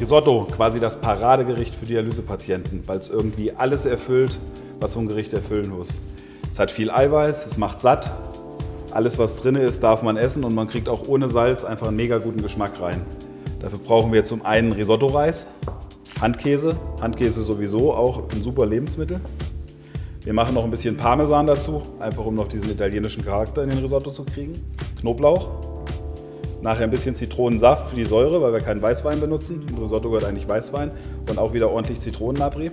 Risotto, quasi das Paradegericht für Dialysepatienten, weil es irgendwie alles erfüllt, was so ein Gericht erfüllen muss. Es hat viel Eiweiß, es macht satt. Alles, was drin ist, darf man essen und man kriegt auch ohne Salz einfach einen mega guten Geschmack rein. Dafür brauchen wir zum einen Risotto-Reis, Handkäse. Handkäse sowieso auch ein super Lebensmittel. Wir machen noch ein bisschen Parmesan dazu, einfach um noch diesen italienischen Charakter in den Risotto zu kriegen. Knoblauch. Nachher ein bisschen Zitronensaft für die Säure, weil wir keinen Weißwein benutzen. Im Risotto gehört eigentlich Weißwein. Und auch wieder ordentlich Zitronenabrieb.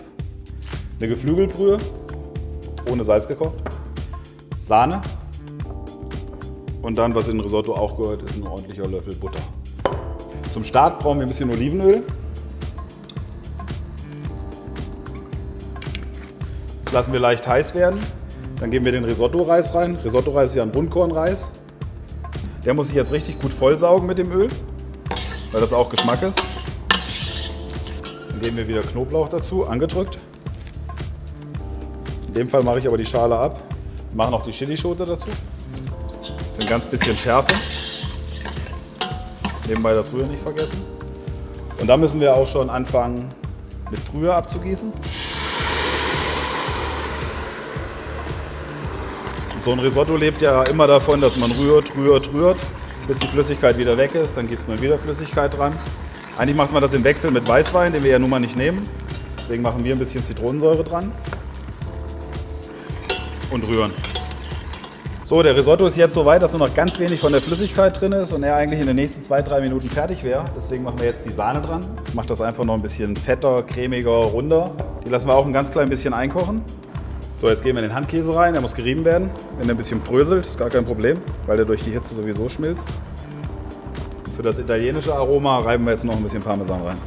Eine Geflügelbrühe, ohne Salz gekocht. Sahne. Und dann, was in Risotto auch gehört, ist ein ordentlicher Löffel Butter. Zum Start brauchen wir ein bisschen Olivenöl. Das lassen wir leicht heiß werden. Dann geben wir den Risotto-Reis rein. Risotto-Reis ist ja ein Buntkornreis. Der muss sich jetzt richtig gut vollsaugen mit dem Öl, weil das auch Geschmack ist. Dann geben wir wieder Knoblauch dazu, angedrückt. In dem Fall mache ich aber die Schale ab. Wir machen auch die Chilischote dazu. Für ein ganz bisschen Schärfe. Nebenbei das Rühren nicht vergessen. Und da müssen wir auch schon anfangen, mit Brühe abzugießen. So ein Risotto lebt ja immer davon, dass man rührt, bis die Flüssigkeit wieder weg ist. Dann gießt man wieder Flüssigkeit dran. Eigentlich macht man das im Wechsel mit Weißwein, den wir ja nun mal nicht nehmen. Deswegen machen wir ein bisschen Zitronensäure dran und rühren. So, der Risotto ist jetzt so weit, dass nur noch ganz wenig von der Flüssigkeit drin ist und er eigentlich in den nächsten 2-3 Minuten fertig wäre. Deswegen machen wir jetzt die Sahne dran. Ich mache das einfach noch ein bisschen fetter, cremiger, runder. Die lassen wir auch ein ganz klein bisschen einkochen. So, jetzt geben wir den Handkäse rein, der muss gerieben werden. Wenn der ein bisschen bröselt, ist gar kein Problem, weil der durch die Hitze sowieso schmilzt. Für das italienische Aroma reiben wir jetzt noch ein bisschen Parmesan rein.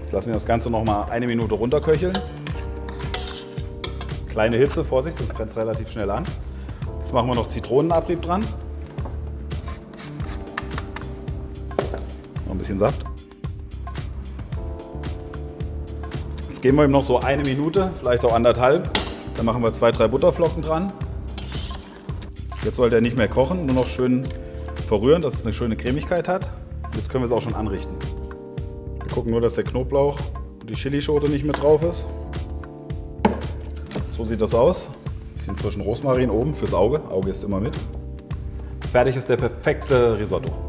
Jetzt lassen wir das Ganze noch mal eine Minute runterköcheln. Kleine Hitze, Vorsicht, sonst brennt es relativ schnell an. Jetzt machen wir noch Zitronenabrieb dran. Noch ein bisschen Saft. Jetzt geben wir ihm noch so eine Minute, vielleicht auch anderthalb. Dann machen wir 2-3 Butterflocken dran. Jetzt sollte er nicht mehr kochen, nur noch schön verrühren, dass es eine schöne Cremigkeit hat. Jetzt können wir es auch schon anrichten. Wir gucken nur, dass der Knoblauch und die Chilischote nicht mit drauf ist. So sieht das aus. Ein bisschen frischen Rosmarin oben fürs Auge. Auge ist immer mit. Fertig ist der perfekte Risotto.